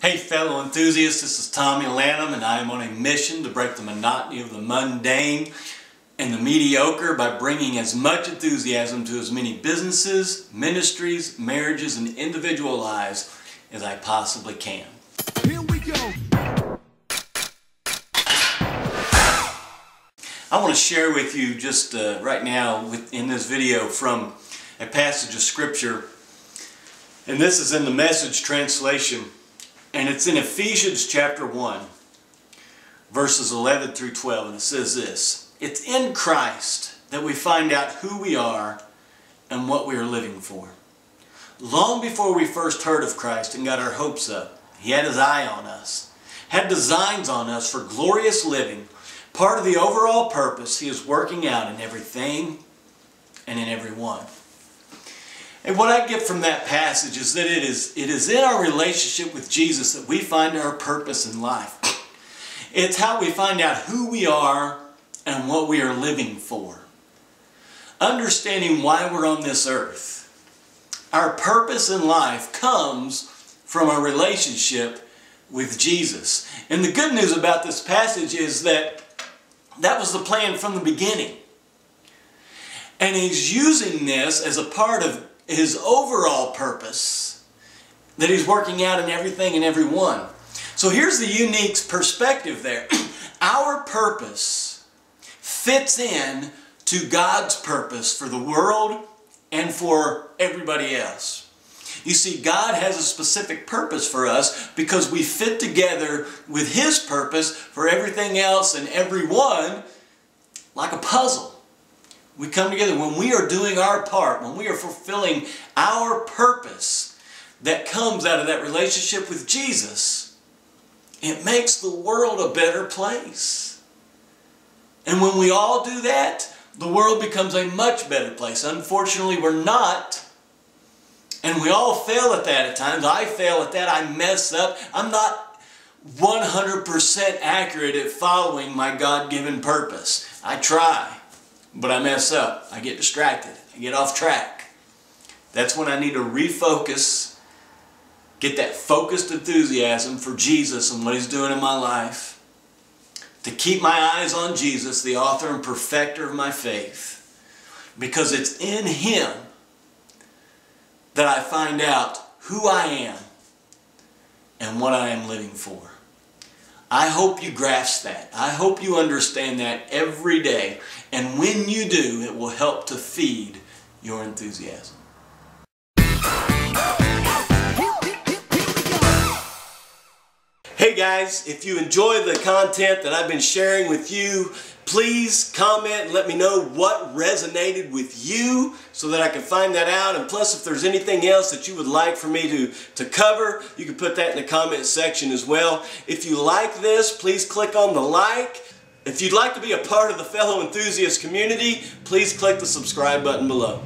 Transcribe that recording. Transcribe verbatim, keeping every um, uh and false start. Hey fellow enthusiasts, this is Tommy Lanham and I am on a mission to break the monotony of the mundane and the mediocre by bringing as much enthusiasm to as many businesses, ministries, marriages, and individual lives as I possibly can. Here we go. I want to share with you just uh, right now with, in this video from a passage of Scripture, and this is in the Message translation. And it's in Ephesians chapter one, verses eleven through twelve, and it says this. It's in Christ that we find out who we are and what we are living for. Long before we first heard of Christ and got our hopes up, He had His eye on us, had designs on us for glorious living, part of the overall purpose He is working out in everything and in everyone. And what I get from that passage is that it is, it is in our relationship with Jesus that we find our purpose in life. It's how we find out who we are and what we are living for. Understanding why we're on this earth. Our purpose in life comes from our relationship with Jesus. And the good news about this passage is that that was the plan from the beginning. And He's using this as a part of His overall purpose that He's working out in everything and everyone. So here's the unique perspective there. Our purpose fits in to God's purpose for the world and for everybody else. You see, God has a specific purpose for us because we fit together with His purpose for everything else and everyone like a puzzle. We come together when we are doing our part, when we are fulfilling our purpose that comes out of that relationship with Jesus. It makes the world a better place. And when we all do that, the world becomes a much better place. Unfortunately, we're not. And we all fail at that at times. I fail at that. I mess up. I'm not one hundred percent accurate at following my God-given purpose. I try. But I mess up, I get distracted, I get off track. That's when I need to refocus, get that focused enthusiasm for Jesus and what He's doing in my life, to keep my eyes on Jesus, the author and perfecter of my faith, because it's in Him that I find out who I am and what I am living for. I hope you grasp that. I hope you understand that every day. And when you do, it will help to feed your enthusiasm. Hey guys, if you enjoy the content that I've been sharing with you, please comment and let me know what resonated with you so that I can find that out. And plus, if there's anything else that you would like for me to, to cover, you can put that in the comment section as well. If you like this, please click on the like. If you'd like to be a part of the fellow enthusiast community, please click the subscribe button below.